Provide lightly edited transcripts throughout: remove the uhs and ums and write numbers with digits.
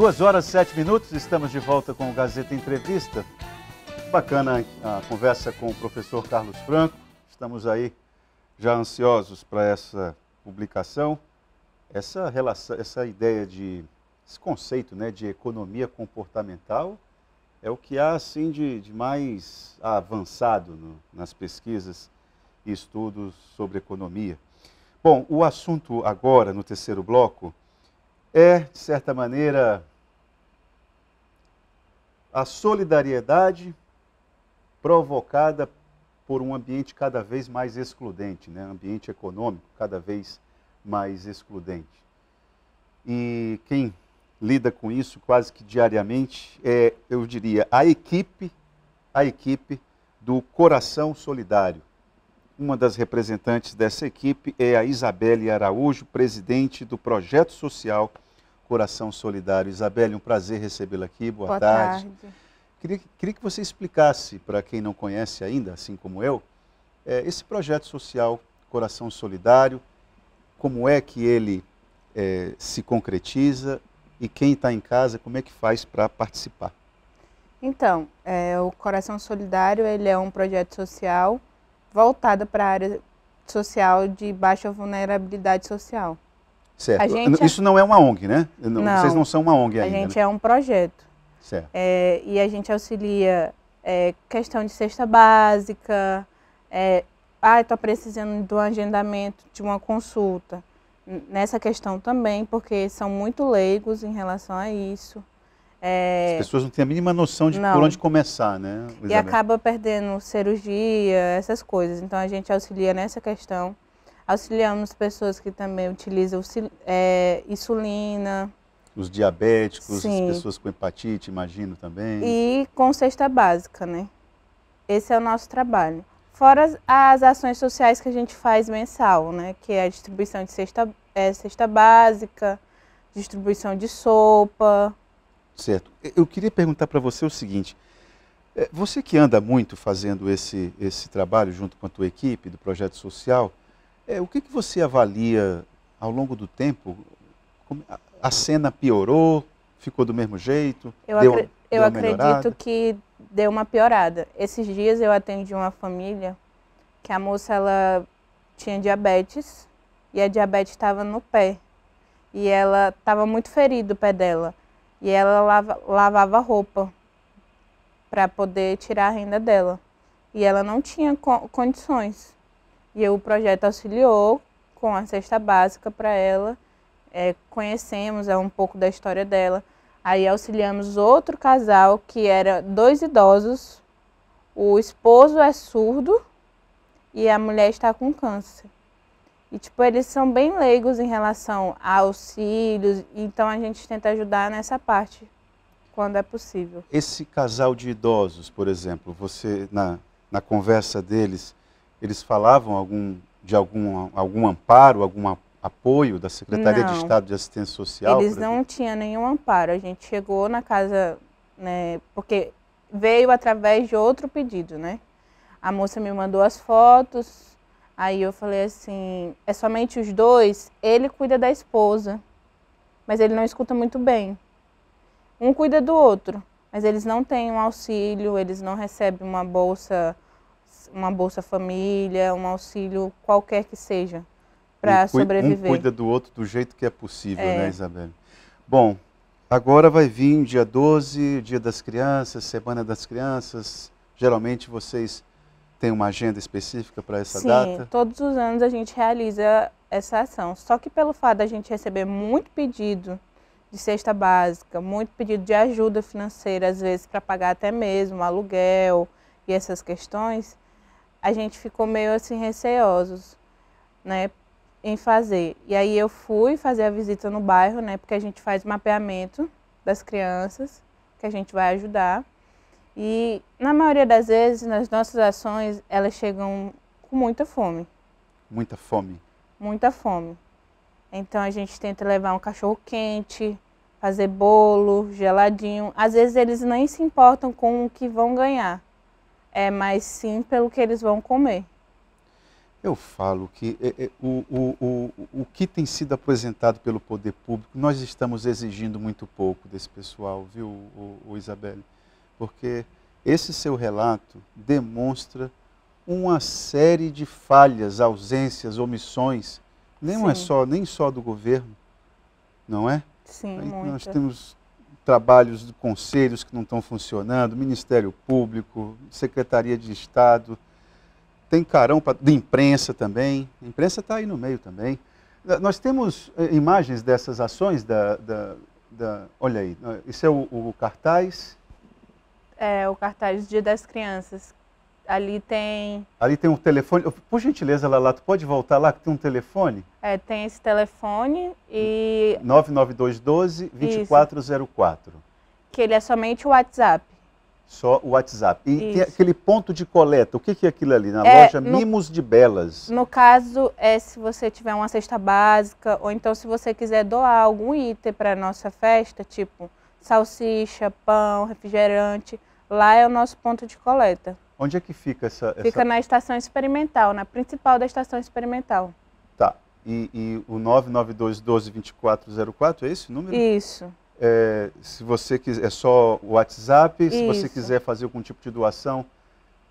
2h07, estamos de volta com o Gazeta Entrevista. Bacana a conversa com o professor Carlos Franco. Estamos aí já ansiosos para essa publicação. Essa relação, essa ideia de, esse conceito, né, de economia comportamental é o que há assim de mais avançado nas pesquisas e estudos sobre economia. Bom, o assunto agora, no terceiro bloco, é, de certa maneira, a solidariedade provocada por um ambiente cada vez mais excludente, né? Um ambiente econômico cada vez mais excludente. E quem lida com isso quase que diariamente é, eu diria, a equipe do Coração Solidário. Uma das representantes dessa equipe é a Isabele Araújo, presidente do Projeto Social Coração Solidário. Isabele, um prazer recebê-la aqui. Boa tarde. Queria que você explicasse, para quem não conhece ainda, assim como eu, esse Projeto Social Coração Solidário, como é que ele se concretiza e quem está em casa, como é que faz para participar? Então, o Coração Solidário ele é um projeto social voltada para a área social de baixa vulnerabilidade social. Certo. Isso não é uma ONG, né? Não, vocês não são uma ONG ainda. A gente, né? É um projeto. Certo. E a gente auxilia questão de cesta básica, estou precisando do agendamento de uma consulta. Nessa questão também, porque são muito leigos em relação a isso. As pessoas não têm a mínima noção de por onde começar, né, Isabele? E acaba perdendo cirurgia, essas coisas. Então, a gente auxilia nessa questão. Auxiliamos pessoas que também utilizam insulina. Os diabéticos, sim, as pessoas com hepatite, imagino também. E com cesta básica, né? Esse é o nosso trabalho. Fora as ações sociais que a gente faz mensal, né? Que é a distribuição de cesta básica, distribuição de sopa. Certo. Eu queria perguntar para você o seguinte, você que anda muito fazendo esse trabalho junto com a tua equipe do Projeto Social, o que você avalia ao longo do tempo? A cena piorou? Ficou do mesmo jeito? Eu acredito que deu uma piorada. Esses dias eu atendi uma família que a moça ela tinha diabetes e a diabetes estava no pé. E ela estava muito ferida o pé dela. E ela lavava roupa para poder tirar a renda dela. E ela não tinha condições. E o projeto auxiliou com a cesta básica para ela. Conhecemos um pouco da história dela. Aí auxiliamos outro casal que era dois idosos. O esposo é surdo e a mulher está com câncer. E, tipo, eles são bem leigos em relação a auxílios, então a gente tenta ajudar nessa parte, quando é possível. Esse casal de idosos, por exemplo, você, na conversa deles, eles falavam de algum amparo, algum apoio da Secretaria de Estado de Assistência Social? Eles não tinham nenhum amparo. A gente chegou na casa, né, porque veio através de outro pedido, né? A moça me mandou as fotos. Aí eu falei assim, é somente os dois, ele cuida da esposa, mas ele não escuta muito bem. Um cuida do outro, mas eles não têm um auxílio, eles não recebem uma bolsa família, um auxílio qualquer que seja, para sobreviver. Um cuida do outro do jeito que é possível, né, Isabele? Bom, agora vai vir dia 12, dia das crianças, semana das crianças, geralmente vocês... Tem uma agenda específica para essa data? Sim, todos os anos a gente realiza essa ação. Só que pelo fato da gente receber muito pedido de cesta básica, muito pedido de ajuda financeira, às vezes para pagar até mesmo aluguel e essas questões, a gente ficou meio assim receosos, né, em fazer. E aí eu fui fazer a visita no bairro, né, porque a gente faz mapeamento das crianças que a gente vai ajudar. E, na maioria das vezes, nas nossas ações, elas chegam com muita fome. Muita fome? Muita fome. Então, a gente tenta levar um cachorro quente, fazer bolo, geladinho. Às vezes, eles nem se importam com o que vão ganhar, mas sim pelo que eles vão comer. Eu falo que o que tem sido apresentado pelo poder público, nós estamos exigindo muito pouco desse pessoal, viu, Isabele? Porque esse seu relato demonstra uma série de falhas, ausências, omissões, nem só do governo, não é? Sim, nós temos trabalhos de conselhos que não estão funcionando, Ministério Público, Secretaria de Estado... Tem carão de imprensa também. A imprensa está aí no meio também. Nós temos imagens dessas ações olha aí, isso é o cartaz? É, o cartaz do Dia das Crianças. Ali tem... Ali tem um telefone. Por gentileza, Lala, tu pode voltar lá que tem um telefone? É, tem esse telefone e... 99212-2404. Que ele é somente o WhatsApp. Só o WhatsApp. E tem aquele ponto de coleta. O que é aquilo ali? Na loja Mimos de Belas. No caso, é se você tiver uma cesta básica, ou então se você quiser doar algum item para a nossa festa, tipo salsicha, pão, refrigerante, lá é o nosso ponto de coleta. Onde é que fica essa... Fica na estação experimental, na principal da estação experimental. Tá. E o 99212-2404 é esse o número? Isso. É, se você quiser, é só o WhatsApp, se você quiser fazer algum tipo de doação,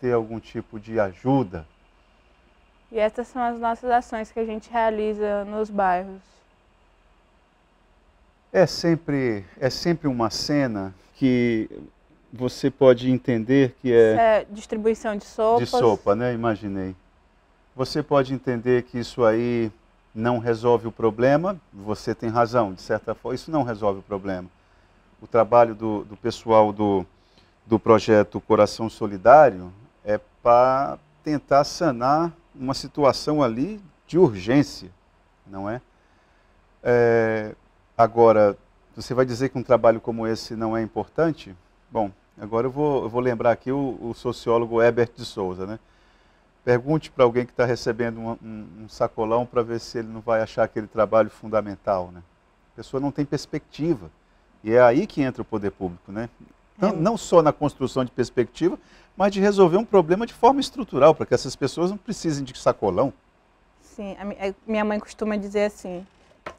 ter algum tipo de ajuda. E essas são as nossas ações que a gente realiza nos bairros. É sempre uma cena que você pode entender que é... Isso é distribuição de sopas. De sopa, né? Imaginei. Você pode entender que isso aí... não resolve o problema, você tem razão, de certa forma, isso não resolve o problema. O trabalho do pessoal do projeto Coração Solidário é para tentar sanar uma situação ali de urgência, não é? Agora, você vai dizer que um trabalho como esse não é importante? Bom, agora eu vou lembrar aqui o sociólogo Herbert de Souza, né? Pergunte para alguém que está recebendo um sacolão para ver se ele não vai achar aquele trabalho fundamental, né? A pessoa não tem perspectiva. E é aí que entra o poder público, né? Então, não só na construção de perspectiva, mas de resolver um problema de forma estrutural, para que essas pessoas não precisem de sacolão. Sim, minha mãe costuma dizer assim,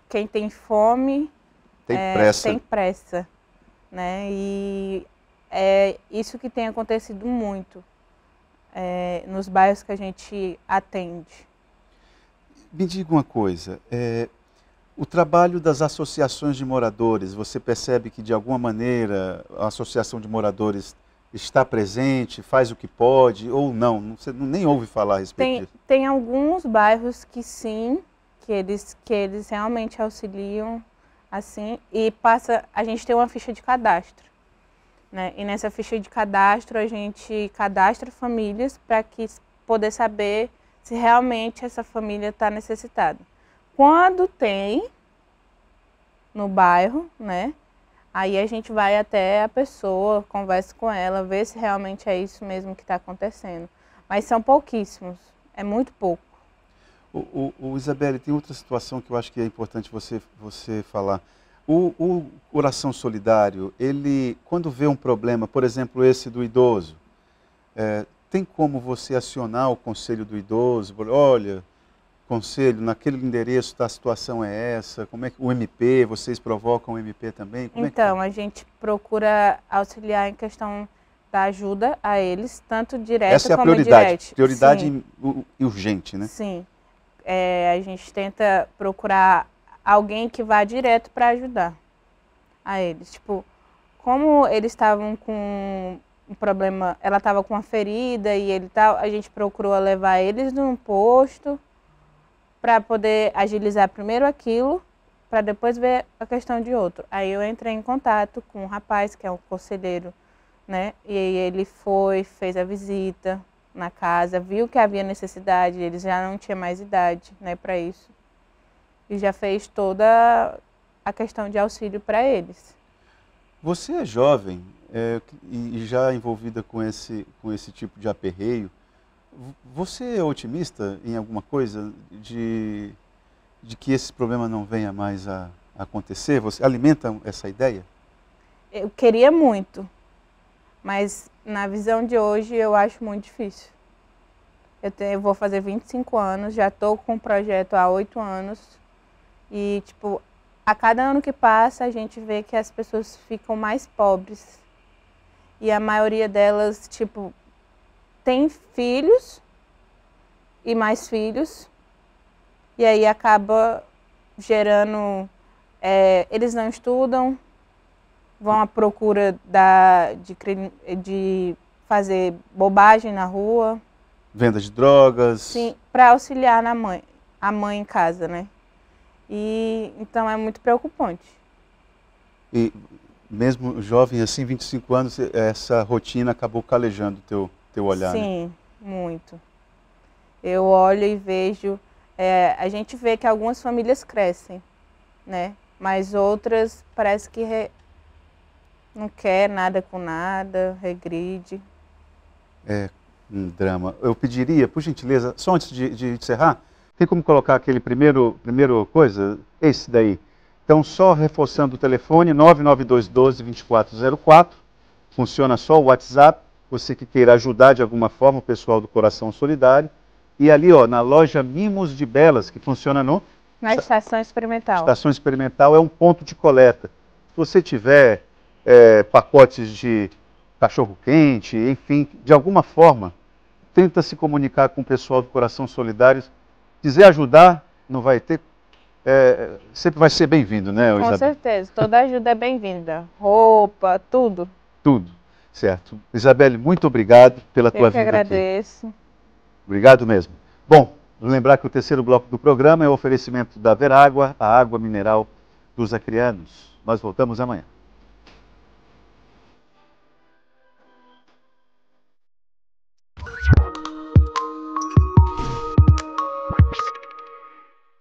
quem tem fome tem pressa, né? E é isso que tem acontecido muito. Nos bairros que a gente atende. Me diga uma coisa, o trabalho das associações de moradores, você percebe que de alguma maneira a associação de moradores está presente, faz o que pode ou não? Você nem ouve falar a respeito disso. Tem alguns bairros que sim, que eles realmente auxiliam, assim, e a gente tem uma ficha de cadastro. Né? E nessa ficha de cadastro, a gente cadastra famílias para que poder saber se realmente essa família está necessitada. Quando tem no bairro, né? Aí a gente vai até a pessoa, conversa com ela, vê se realmente é isso mesmo que está acontecendo. Mas são pouquíssimos, é muito pouco. Isabele, tem outra situação que eu acho que é importante você falar. O Coração Solidário, ele, quando vê um problema, por exemplo, esse do idoso, tem como você acionar o conselho do idoso? Olha, conselho, naquele endereço a situação é essa, como é que o MP, vocês provocam o MP também? Como então, a gente procura auxiliar em questão da ajuda a eles, tanto direta como indireta. Essa é a prioridade, urgente, né? Sim, a gente tenta procurar alguém que vá direto para ajudar a eles. Tipo, como eles estavam com um problema, ela estava com uma ferida e ele tal, a gente procurou levar eles num posto para poder agilizar primeiro aquilo, para depois ver a questão de outro. Aí eu entrei em contato com um rapaz que é um conselheiro, né? E aí ele fez a visita na casa, viu que havia necessidade, eles já não tinham mais idade, né, para isso. E já fez toda a questão de auxílio para eles. Você é jovem e já envolvida com esse tipo de aperreio. Você é otimista em alguma coisa de que esse problema não venha mais a acontecer? Você alimenta essa ideia? Eu queria muito, mas na visão de hoje eu acho muito difícil. Eu vou fazer 25 anos, já estou com o projeto há 8 anos. E, tipo, a cada ano que passa, a gente vê que as pessoas ficam mais pobres. E a maioria delas, tipo, tem filhos e mais filhos. E aí acaba gerando... eles não estudam, vão à procura de fazer bobagem na rua. Venda de drogas. Sim, para auxiliar na mãe, a mãe em casa, né? E então é muito preocupante. E mesmo jovem assim, 25 anos, essa rotina acabou calejando o teu olhar, sim, né? Muito. Eu olho e vejo, a gente vê que algumas famílias crescem, né? Mas outras parece que não quer nada com nada, regride. É um drama. Eu pediria, por gentileza, só antes de encerrar, tem como colocar aquele primeiro coisa? Esse daí. Então, só reforçando o telefone, 99212-2404. Funciona só o WhatsApp. Você que queira ajudar de alguma forma o pessoal do Coração Solidário. E ali, ó, na loja Mimos de Belas, que funciona na Estação Experimental. Estação Experimental é um ponto de coleta. Se você tiver pacotes de cachorro-quente, enfim, de alguma forma, tenta se comunicar com o pessoal do Coração Solidário. Quiser ajudar, não vai ter... sempre vai ser bem-vindo, né, Isabele? Com certeza, toda ajuda é bem-vinda. Roupa, tudo. Tudo, certo. Isabele, muito obrigado pela tua vinda aqui. Eu que agradeço. Obrigado mesmo. Bom, lembrar que o terceiro bloco do programa é o oferecimento da Verágua, a água mineral dos acreanos. Nós voltamos amanhã.